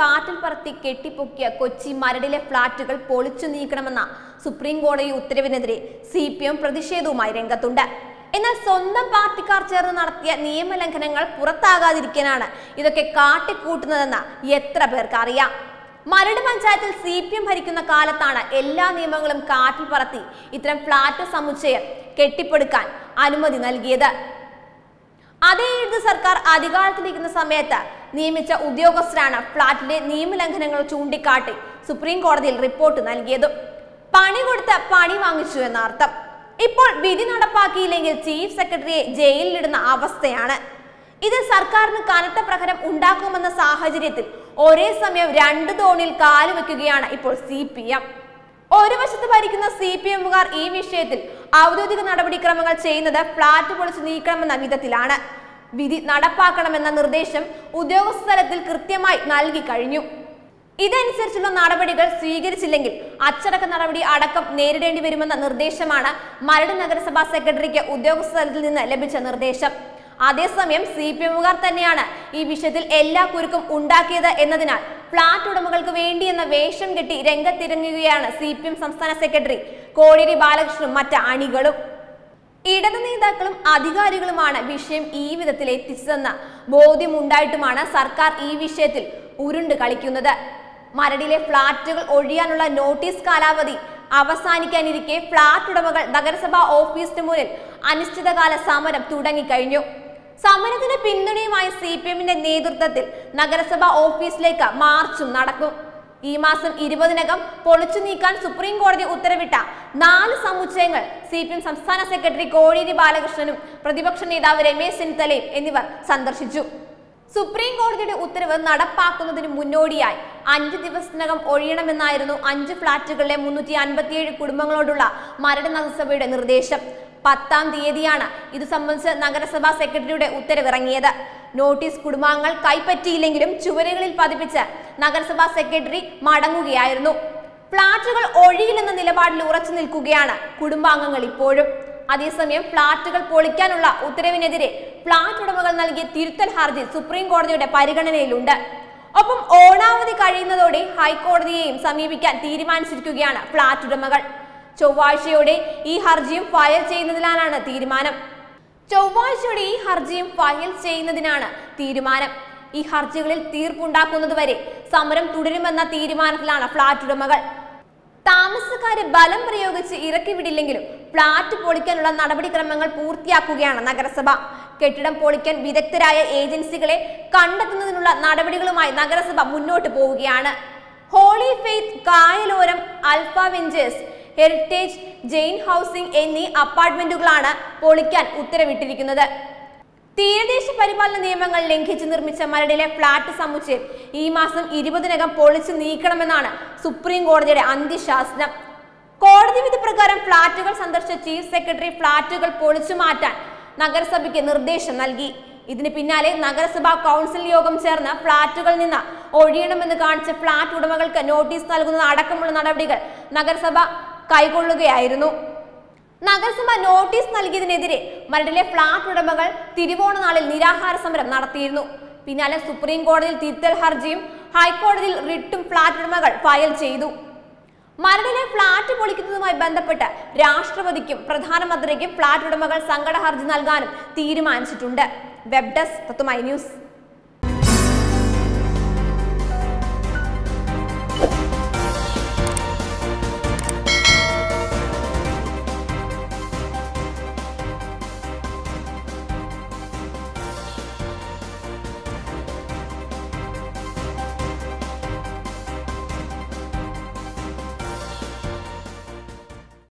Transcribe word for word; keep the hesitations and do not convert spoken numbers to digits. കാറ്റിൽ പറത്തി കെട്ടിപ്പൊക്കിയ കൊച്ചി മരടിലെ ഫ്ളാറ്റുകൾ പൊളിച്ചു നീക്കണമെന്ന സുപ്രീം കോടതി ഉത്തരവിനെതിരെ സിപിഎം പ്രതിഷേധവുമായി രംഗത്തുണ്ട്. എന്നാൽ സ്വന്തം പാർട്ടിക്കാർ ചേർന്ന് നടത്തിയ നിയമലംഘനങ്ങൾ പുറത്താകാതിരിക്കാനാണ് ഇതൊക്കെ കാട്ടിക്കൂട്ടുന്നതെന്ന് എത്ര പേർക്കറിയാം. മരട് പഞ്ചായത്തിൽ സി പി എം ഭരിക്കുന്ന കാലത്താണ് എല്ലാ നിയമങ്ങളും കാറ്റിൽ പറത്തി ഇത്തരം ഫ്ളാറ്റ് സമുച്ചയം കെട്ടിപ്പടുക്കാൻ അനുമതി നൽകിയത്. അതേ ഇടത് സർക്കാർ അധികാരത്തിലിരിക്കുന്ന സമയത്ത് നിയമിച്ച ഉദ്യോഗസ്ഥരാണ് ഫ്ളാറ്റിലെ നിയമലംഘനങ്ങൾ ചൂണ്ടിക്കാട്ടി സുപ്രീം കോടതിയിൽ റിപ്പോർട്ട് നൽകിയതും. പണി കൊടുത്ത് പണി വാങ്ങിച്ചു എന്ന അർത്ഥം. ഇപ്പോൾ വിധി നടപ്പാക്കിയില്ലെങ്കിൽ ചീഫ് സെക്രട്ടറിയെ ജയിലിലിടുന്ന അവസ്ഥയാണ്. ഇത് സർക്കാരിന് കനത്ത പ്രഹരം ഉണ്ടാക്കുമെന്ന സാഹചര്യത്തിൽ ഒരേ സമയം രണ്ടു തോണിൽ കാലുവെക്കുകയാണ് ഇപ്പോൾ സി പി എം. ഒരു വശത്ത് ഭരിക്കുന്ന സി പി എമ്മുകാർ ഈ വിഷയത്തിൽ ഔദ്യോഗിക നടപടിക്രമങ്ങൾ ചെയ്യുന്നത് ഫ്ളാറ്റ് പൊളിച്ചു നീക്കണമെന്ന വിധത്തിലാണ്. വിധി നടപ്പാക്കണമെന്ന നിർദ്ദേശം ഉദ്യോഗസ്ഥ തലത്തിൽ കൃത്യമായി നൽകി കഴിഞ്ഞു. ഇതനുസരിച്ചുള്ള നടപടികൾ സ്വീകരിച്ചില്ലെങ്കിൽ അച്ചടക്ക നടപടി അടക്കം നേരിടേണ്ടി വരുമെന്ന നിർദ്ദേശമാണ് മരട് നഗരസഭാ സെക്രട്ടറിക്ക് ഉദ്യോഗസ്ഥ തലത്തിൽ നിന്ന് ലഭിച്ച നിർദ്ദേശം. അതേസമയം സി പി എമ്മുകാർ തന്നെയാണ് ഈ വിഷയത്തിൽ എല്ലാ കുരുക്കും ഉണ്ടാക്കിയത് എന്നതിനാൽ ഫ്ളാറ്റ് ഉടമകൾക്ക് വേണ്ടി എന്ന വേഷം കെട്ടി രംഗത്തിറങ്ങുകയാണ് സി പി എം സംസ്ഥാന സെക്രട്ടറി കോടിയേരി ബാലകൃഷ്ണനും മറ്റ് അണികളും. ഇടത് നേതാക്കളും അധികാരികളുമാണ് വിഷയം ഈ വിധത്തിൽ എത്തിച്ചതെന്ന ബോധ്യമുണ്ടായിട്ടുമാണ് സർക്കാർ ഈ വിഷയത്തിൽ ഉരുണ്ട് കളിക്കുന്നത്. മരടിലെ ഫ്ളാറ്റുകൾ ഒഴിയാനുള്ള നോട്ടീസ് കാലാവധി അവസാനിക്കാനിരിക്കെ ഫ്ളാറ്റ് ഉടമകൾ നഗരസഭാ ഓഫീസിന് മുന്നിൽ അനിശ്ചിതകാല സമരം തുടങ്ങിക്കഴിഞ്ഞു. സമരത്തിന് പിന്തുണയുമായി സി പി എമ്മിന്റെ നേതൃത്വത്തിൽ നഗരസഭാ ഓഫീസിലേക്ക് മാർച്ചും നടക്കും. ഈ മാസം ഇരുപതിനകം പൊളിച്ചു നീക്കാൻ സുപ്രീം കോടതി ഉത്തരവിട്ട നാല് സമുച്ചയങ്ങൾ സി പി എം സംസ്ഥാന സെക്രട്ടറി കോടിയേരി ബാലകൃഷ്ണനും പ്രതിപക്ഷ നേതാവ് രമേശ് ചെന്നിത്തലയും എന്നിവർ സന്ദർശിച്ചു. സുപ്രീം കോടതിയുടെ ഉത്തരവ് നടപ്പാക്കുന്നതിന് മുന്നോടിയായി അഞ്ച് ദിവസത്തിനകം ഒഴിയണമെന്നായിരുന്നു അഞ്ച് ഫ്ളാറ്റുകളിലെ മുന്നൂറ്റി അൻപത്തിയേഴ് കുടുംബങ്ങളോടുള്ള മരട് നഗരസഭയുടെ നിർദ്ദേശം. പത്താം തീയതിയാണ് ഇതു സംബന്ധിച്ച് നഗരസഭാ സെക്രട്ടറിയുടെ ഉത്തരവിറങ്ങിയത്. നോട്ടീസ് കുടുംബാംഗങ്ങൾ കൈപ്പറ്റിയില്ലെങ്കിലും ചുവരുകളിൽ പതിപ്പിച്ച് നഗരസഭാ സെക്രട്ടറി മടങ്ങുകയായിരുന്നു. ഫ്ളാറ്റുകൾ ഒഴിയില്ലെന്ന നിലപാടിൽ ഉറച്ചു നിൽക്കുകയാണ് കുടുംബാംഗങ്ങൾ ഇപ്പോഴും. അതേസമയം ഫ്ളാറ്റുകൾ പൊളിക്കാനുള്ള ഉത്തരവിനെതിരെ ഫ്ളാറ്റ് ഉടമകൾ നൽകിയ തിരുത്തൽ ഹർജി സുപ്രീം കോടതിയുടെ പരിഗണനയിലുണ്ട്. ഒപ്പം ഓണാവധി കഴിയുന്നതോടെ ഹൈക്കോടതിയെയും സമീപിക്കാൻ തീരുമാനിച്ചിരിക്കുകയാണ് ഫ്ളാറ്റ് ഉടമകൾ. ചൊവ്വാഴ്ചയോടെ ഈ ഹർജിയും ഫയൽ ചെയ്യുന്നതിനാണ് തീരുമാനം. ചൊവ്വാഴ്ചയോടെ ഈ ഹർജിയും ഫയൽ ചെയ്യുന്നതിനാണ് തീരുമാനം. ഈ ഹർജികളിൽ തീർപ്പുണ്ടാക്കുന്നതുവരെ സമരം തുടരുമെന്ന തീരുമാനത്തിലാണ് ഫ്ളാറ്റ് ഉടമകൾ. താമസക്കാരെ ബലം പ്രയോഗിച്ച് ഇറക്കി വിടില്ലെങ്കിലും ഫ്ളാറ്റ് പൊളിക്കാനുള്ള നടപടിക്രമങ്ങൾ പൂർത്തിയാക്കുകയാണ് നഗരസഭ. കെട്ടിടം പൊളിക്കാൻ വിദഗ്ധരായ ഏജൻസികളെ കണ്ടെത്തുന്നതിനുള്ള നടപടികളുമായി നഗരസഭ മുന്നോട്ട് പോവുകയാണ്. Holy Faith, Kayaloram, Alfa Ventures, Heritage, Jain Housing എന്നീ അപ്പാർട്ട്മെന്റുകളാണ് പൊളിക്കാൻ ഉത്തരവിട്ടിരിക്കുന്നത്. തീരദേശ പരിപാലന നിയമങ്ങൾ ലംഘിച്ച് നിർമ്മിച്ച മരടിലെ ഫ്ളാറ്റ് സമുച്ചയം ഈ മാസം ഇരുപതിനകം പൊളിച്ചു നീക്കണമെന്നാണ് സുപ്രീം കോടതിയുടെ അന്ത്യശാസനം. കോടതി വിധി പ്രകാരം ഫ്ളാറ്റുകൾ സന്ദർശിച്ച ചീഫ് സെക്രട്ടറി ഫ്ളാറ്റുകൾ പൊളിച്ചു മാറ്റാൻ നഗരസഭയ്ക്ക് നിർദ്ദേശം നൽകി. ഇതിന് പിന്നാലെ നഗരസഭാ കൗൺസിൽ യോഗം ചേർന്ന് ഫ്ളാറ്റുകളിൽ നിന്ന് ഒഴിയണമെന്ന് കാണിച്ച് ഫ്ളാറ്റ് ഉടമകൾക്ക് നോട്ടീസ് നൽകുന്നത് അടക്കമുള്ള നടപടികൾ നഗരസഭ കൈക്കൊള്ളുകയായിരുന്നു. നഗരസഭ നോട്ടീസ് നൽകിയതിനെതിരെ മരടിലെ ഫ്ളാറ്റ് ഉടമകൾ തിരുവോണ നാളിൽ നിരാഹാര സമരം നടത്തിയിരുന്നു. പിന്നാലെ സുപ്രീം കോടതിയിൽ തിരുത്തൽ ഹർജിയും ഹൈക്കോടതിയിൽ റിട്ടും ഫ്ളാറ്റ് ഉടമകൾ ഫയൽ ചെയ്തു. മരടിലെ ഫ്ളാറ്റ് പൊളിക്കുന്നതുമായി ബന്ധപ്പെട്ട് രാഷ്ട്രപതിക്കും പ്രധാനമന്ത്രിക്കും ഫ്ളാറ്റ് ഉടമകൾ സങ്കട ഹർജി നൽകാനും തീരുമാനിച്ചിട്ടുണ്ട്. വെബ് ഡെസ്ക് തത്തുമൈ ന്യൂസ്.